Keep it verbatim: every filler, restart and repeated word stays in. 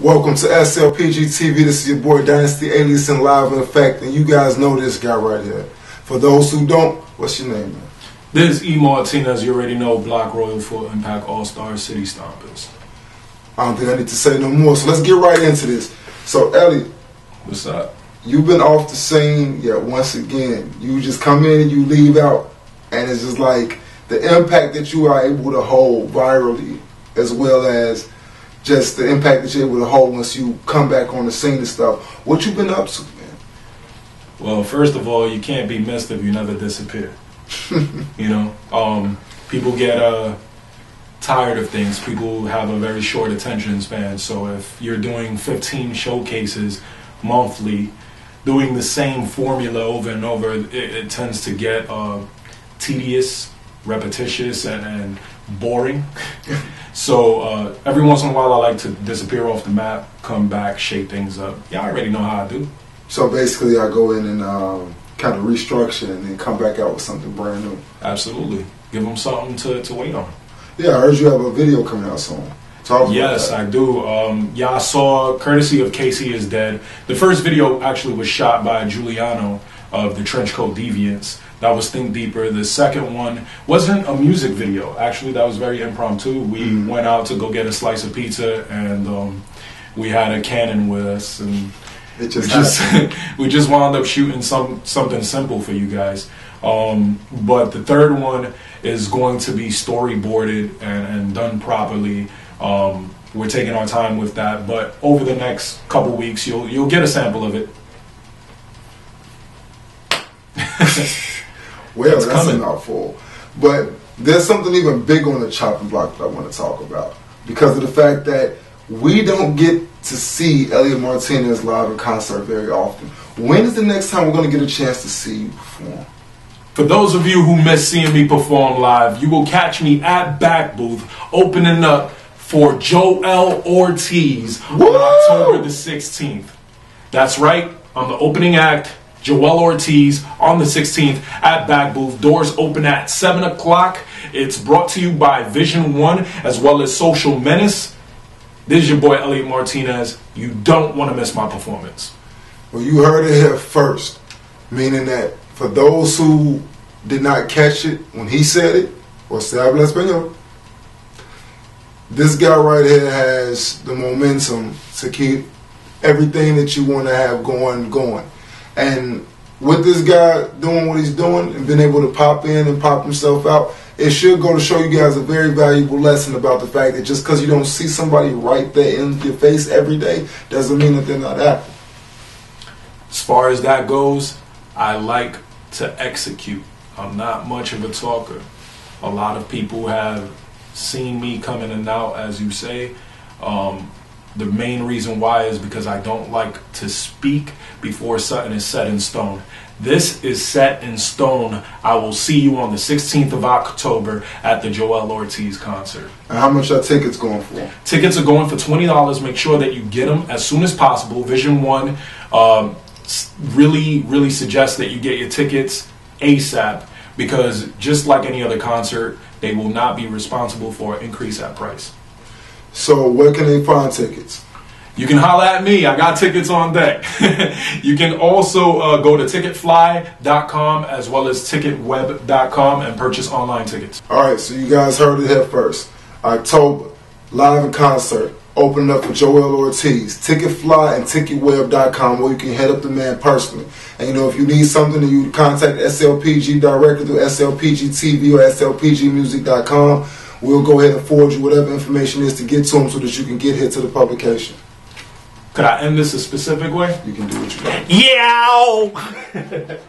Welcome to S L P G T V. This is your boy Dynasty Aliasing live in effect, and you guys know this guy right here. For those who don't, what's your name, man? This is E. Martinez. You already know, Black Royal for Impact All-Star City Stompers. I don't think I need to say no more, so let's get right into this. So, Elliot. What's up? You've been off the scene yet once again. You just come in, you leave out, and it's just like the impact that you are able to hold virally, as well as just the impact that you're able to hold once you come back on the scene and stuff. What you been up to, man? Well, first of all, you can't be missed if you never disappear. You know, um, people get uh, tired of things. People have a very short attention span. So if you're doing fifteen showcases monthly, doing the same formula over and over, it, it tends to get uh, tedious, repetitious, and, and boring. So uh, every once in a while, I like to disappear off the map, come back, shake things up. Y'all already know how I do. So basically, I go in and um, kind of restructure and then come back out with something brand new. Absolutely. Give them something to, to wait on. Yeah, I heard you have a video coming out soon. Talk yes, about that. I do. Um, y'all saw, courtesy of Casey Is Dead, the first video actually was shot by Giuliano of the Trenchcoat Deviants. That was Think Deeper. The second one wasn't a music video. Actually, that was very impromptu. We mm-hmm. went out to go get a slice of pizza, and um, we had a Canon with us, and it just we just, we just wound up shooting some something simple for you guys. Um, but the third one is going to be storyboarded and, and done properly. Um, we're taking our time with that, but over the next couple weeks, you'll you'll get a sample of it. Well, it's that's coming. A mouthful. But there's something even bigger on the chopping block that I want to talk about, because of the fact that we don't get to see Elliot Martinez live in concert very often. When is the next time we're going to get a chance to see you perform? For those of you who miss seeing me perform live, you will catch me at Back Booth opening up for Joell Ortiz on October the sixteenth. That's right. I'm the opening act. Joell Ortiz on the sixteenth at Back Booth. Doors open at seven o'clock. It's brought to you by Vision One as well as Social Menace. This is your boy Elliot Martinez. You don't want to miss my performance. Well, you heard it here first, meaning that for those who did not catch it when he said it, or se habla español, this guy right here has the momentum to keep everything that you want to have going, going. And with this guy doing what he's doing and being able to pop in and pop himself out, it should go to show you guys a very valuable lesson about the fact that just because you don't see somebody right there in your face every day doesn't mean that they're not active. As far as that goes, I like to execute. I'm not much of a talker. A lot of people have seen me come in and out, as you say. Um, The main reason why is because I don't like to speak before something is set in stone. This is set in stone. I will see you on the sixteenth of October at the Joell Ortiz concert. And how much are tickets going for? Tickets are going for twenty dollars. Make sure that you get them as soon as possible. Vision One um, really, really suggests that you get your tickets ASAP, because just like any other concert, they will not be responsible for an increase at price. So where can they find tickets? You can holler at me. I got tickets on deck. You can also uh, go to ticketfly dot com as well as ticketweb dot com and purchase online tickets. All right, so you guys heard it here first. October, live in concert, opening up for Joell Ortiz. Ticketfly and ticketweb dot com, where you can head up the man personally. And, you know, if you need something, then you contact S L P G directly through S L P G T V or S L P G music dot com. We'll go ahead and forward you whatever information is to get to them so that you can get here to the publication. Could I end this a specific way? You can do what you want. Yeah!